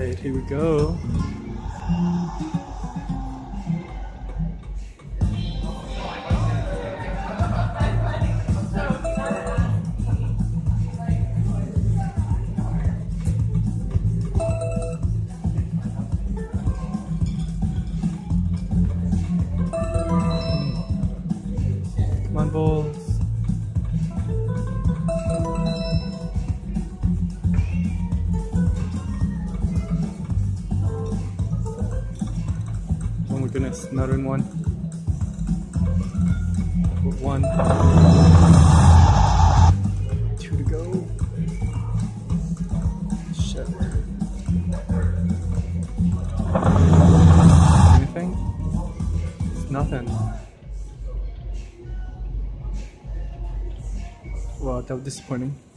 Alright, here we go. Come on, Bulls. Goodness, another one. One. Two to go. Shit. Anything? It's nothing. Wow, that was disappointing.